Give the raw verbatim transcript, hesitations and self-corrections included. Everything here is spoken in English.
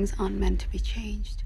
things aren't meant to be changed.